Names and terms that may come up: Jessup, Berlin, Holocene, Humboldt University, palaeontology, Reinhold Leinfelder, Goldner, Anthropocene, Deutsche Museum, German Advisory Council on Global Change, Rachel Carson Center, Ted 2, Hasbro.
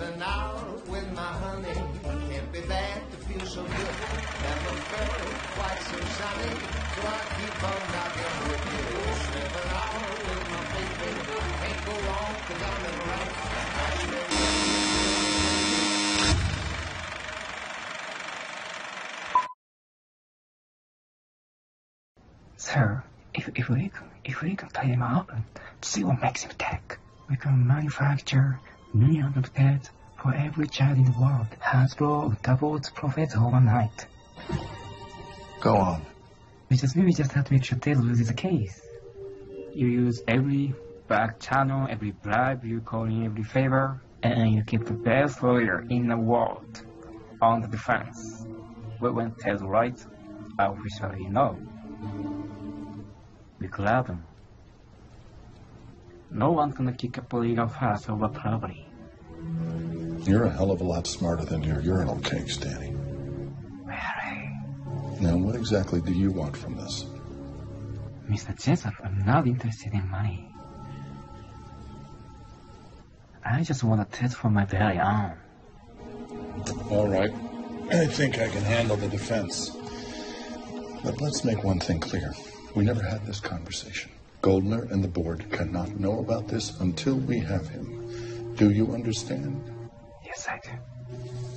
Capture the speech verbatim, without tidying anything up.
an hour with my honey. Can't be bad to feel so good. Never felt quite so sunny, so I keep on knocking with you. Seven hour with my baby. Can't go wrong 'cause I'm in right. I'm in right. So, if, if we can, if we can tie them up and see what makes them tick, we can manufacture millions of Teds for every child in the world. Hasbro doubles profits overnight. Go on. We just, we just have to make sure Ted loses the case. You use every back channel, every bribe, you call in every favor, and you keep the best lawyer in the world on the defense. But when Ted's right, I officially know. We grab them. No one's gonna kick up a legal fuss over property. You're a hell of a lot smarter than your urinal cakes, Danny. Very. Now, what exactly do you want from this? Mister Jessup, I'm not interested in money. I just want a test for my very own. All right. I think I can handle the defense. But let's make one thing clear. We never had this conversation. Goldner and the board cannot know about this until we have him. Do you understand? Yes, I do.